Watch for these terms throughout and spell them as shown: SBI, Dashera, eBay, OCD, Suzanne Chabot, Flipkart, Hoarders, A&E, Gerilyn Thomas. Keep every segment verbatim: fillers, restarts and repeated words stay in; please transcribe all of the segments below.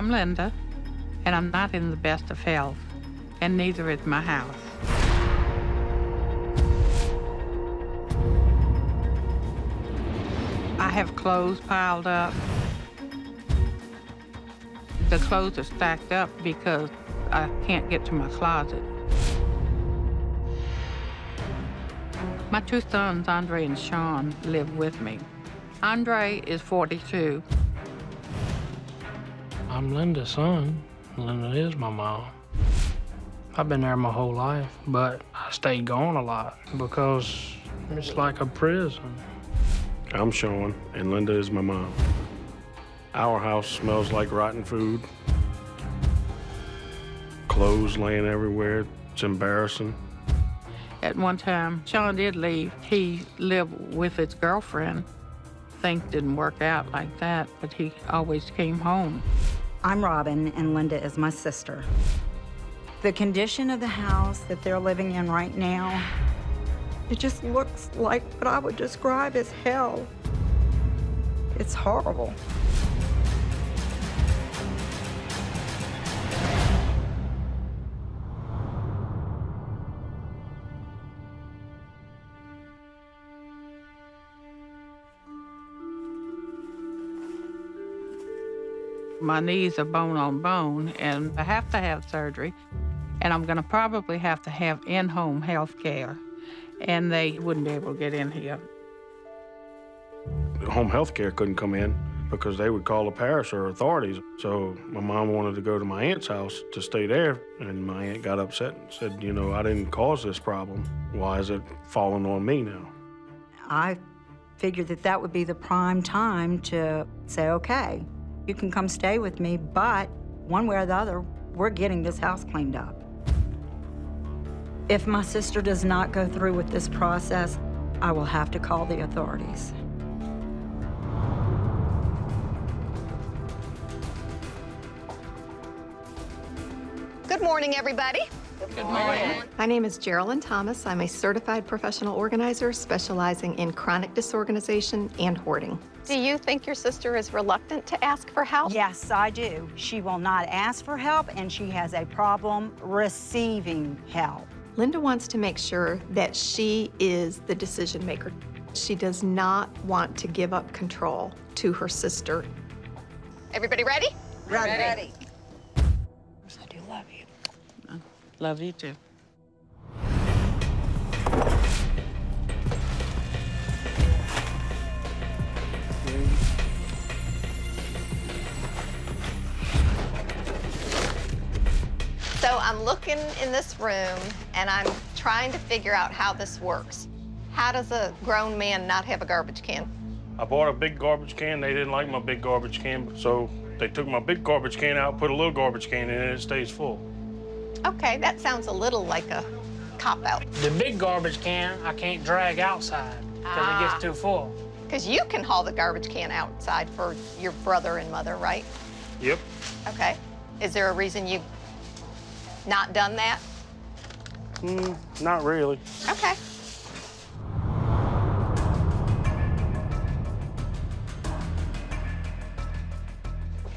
I'm Linda, and I'm not in the best of health, and neither is my house. I have clothes piled up. The clothes are stacked up because I can't get to my closet. My two sons, Andre and Sean, live with me. Andre is forty-two. I'm Linda's son. Linda is my mom. I've been there my whole life, but I stay gone a lot because it's like a prison. I'm Sean, and Linda is my mom. Our house smells like rotten food. Clothes laying everywhere. It's embarrassing. At one time, Sean did leave. He lived with his girlfriend. Things didn't work out like that, but he always came home. I'm Robin, and Linda is my sister. The condition of the house that they're living in right now, it just looks like what I would describe as hell. It's horrible. My knees are bone on bone, and I have to have surgery, and I'm going to probably have to have in-home health care, and they wouldn't be able to get in here. Home health care couldn't come in because they would call the parish or authorities. So my mom wanted to go to my aunt's house to stay there, and my aunt got upset and said, you know, I didn't cause this problem. Why is it falling on me now? I figured that that would be the prime time to say, okay, you can come stay with me, but one way or the other, we're getting this house cleaned up. If my sister does not go through with this process, I will have to call the authorities. Good morning, everybody. Good morning. My name is Gerilyn Thomas. I'm a certified professional organizer specializing in chronic disorganization and hoarding. Do you think your sister is reluctant to ask for help? Yes, I do. She will not ask for help, and she has a problem receiving help. Linda wants to make sure that she is the decision maker. She does not want to give up control to her sister. Everybody ready? Ready. Ready. I do love you. Love you, too. So I'm looking in this room, and I'm trying to figure out how this works. How does a grown man not have a garbage can? I bought a big garbage can. They didn't like my big garbage can, so they took my big garbage can out, put a little garbage can in it, and it stays full. Okay, that sounds a little like a cop-out. The big garbage can, I can't drag outside because ah. it gets too full. Because you can haul the garbage can outside for your brother and mother, right? Yep. Okay. Is there a reason you've not done that? Mm, not really. Okay.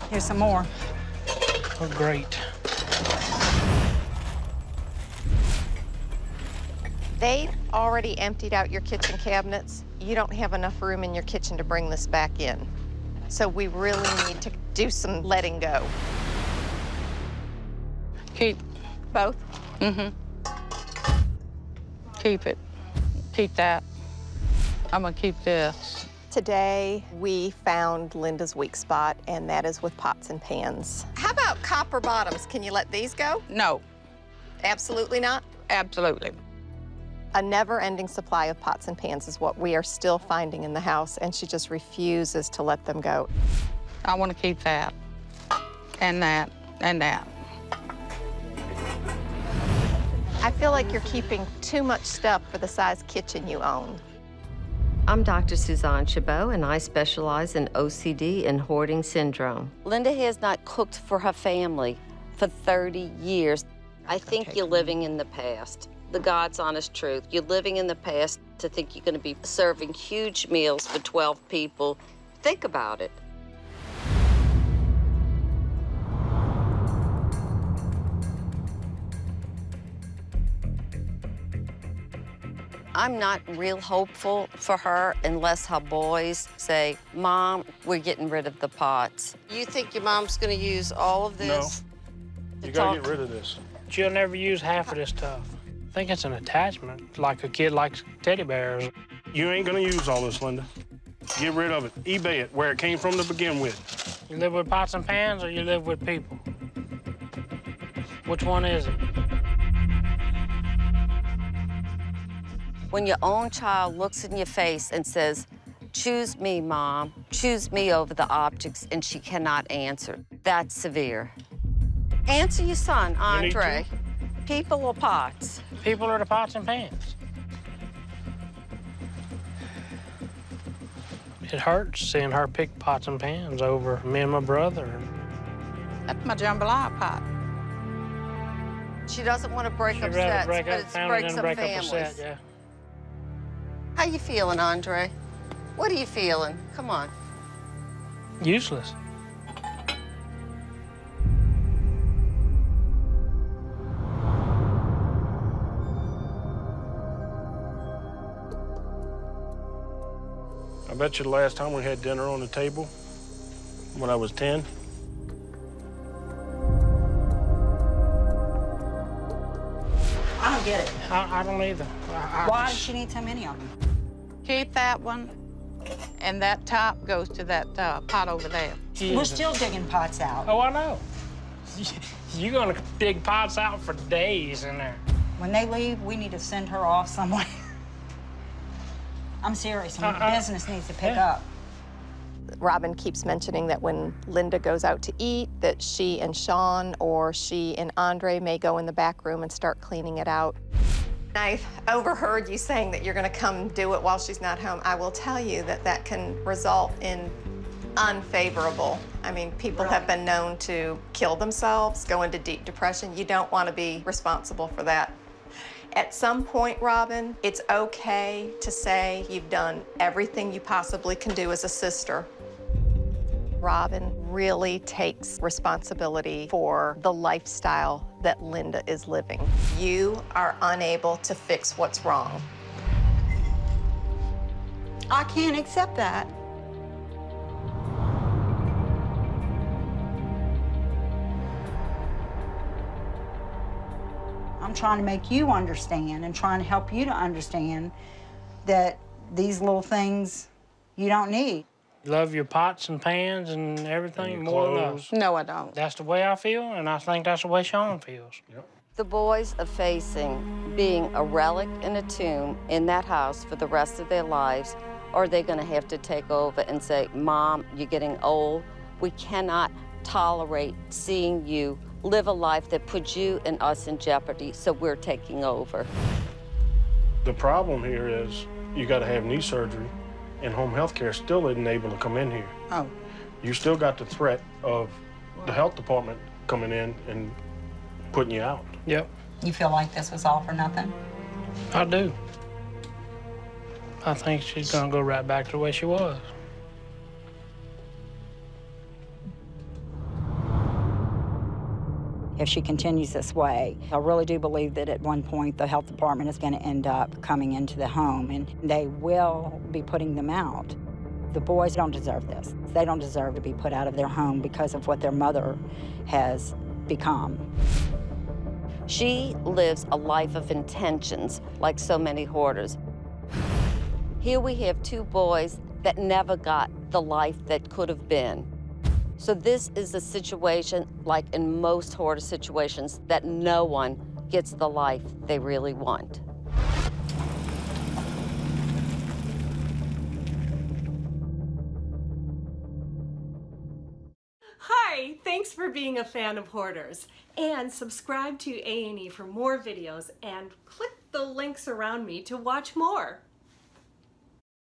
Here's some more. Oh, great. They've already emptied out your kitchen cabinets. You don't have enough room in your kitchen to bring this back in. So we really need to do some letting go. Keep. Both? Mm-hmm. Keep it. Keep that. I'm gonna keep this. Today, we found Linda's weak spot, and that is with pots and pans. How about copper bottoms? Can you let these go? No. Absolutely not? Absolutely. A never-ending supply of pots and pans is what we are still finding in the house, and she just refuses to let them go. I want to keep that, and that, and that. I feel like you're keeping too much stuff for the size kitchen you own. I'm Doctor Suzanne Chabot, and I specialize in O C D and hoarding syndrome. Linda has not cooked for her family for thirty years. I think you're living in the past. The God's honest truth. You're living in the past to think you're going to be serving huge meals for twelve people. Think about it. I'm not real hopeful for her unless her boys say, Mom, we're getting rid of the pots. You think your mom's gonna use all of this? No, you gotta get rid of this. She'll never use half of this stuff. I think it's an attachment, like a kid likes teddy bears. You ain't gonna use all this, Linda. Get rid of it, eBay it, where it came from to begin with. You live with pots and pans or you live with people? Which one is it? When your own child looks in your face and says, choose me, Mom, choose me over the objects, and she cannot answer, that's severe. Answer your son, Andre. People or pots? People are the pots and pans. It hurts seeing her pick pots and pans over me and my brother. That's my jambalaya pot. She doesn't want to break She'd up sets, break but it breaks up break families. Up set, yeah. How you feeling, Andre? What are you feeling? Come on. Useless. I bet you the last time we had dinner on the table, when I was ten. I don't get it. I, I don't either. I, I Why just... does she need so many of them? Keep that one, and that top goes to that uh, pot over there. Jesus. We're still digging pots out. Oh, I know. You're gonna dig pots out for days in there. When they leave, we need to send her off somewhere. I'm serious. I mean, uh, the business needs to pick yeah. up. Robin keeps mentioning that when Linda goes out to eat, that she and Sean or she and Andre may go in the back room and start cleaning it out. I overheard you saying that you're going to come do it while she's not home. I will tell you that that can result in unfavorable. I mean, people really? have been known to kill themselves, go into deep depression. You don't want to be responsible for that. At some point, Robin, it's okay to say you've done everything you possibly can do as a sister. Robin really takes responsibility for the lifestyle that Linda is living. You are unable to fix what's wrong. I can't accept that. I'm trying to make you understand and trying to help you to understand that these little things you don't need. Love your pots and pans and everything and more than us. No, I don't. That's the way I feel, and I think that's the way Sean feels. Yep. The boys are facing being a relic in a tomb in that house for the rest of their lives, or they're going to have to take over and say, Mom, you're getting old. We cannot tolerate seeing you live a life that puts you and us in jeopardy, so we're taking over. The problem here is you got to have knee surgery, and home health care still isn't able to come in here. Oh. You still got the threat of the health department coming in and putting you out. Yep. You feel like this was all for nothing? I do. I think she's going to go right back to the way she was. If she continues this way, I really do believe that at one point the health department is going to end up coming into the home, and they will be putting them out. The boys don't deserve this. They don't deserve to be put out of their home because of what their mother has become. She lives a life of intentions, like so many hoarders. Here we have two boys that never got the life that could have been. So this is a situation, like in most hoarder situations, that no one gets the life they really want. Hi, thanks for being a fan of Hoarders. And subscribe to A and E for more videos and click the links around me to watch more.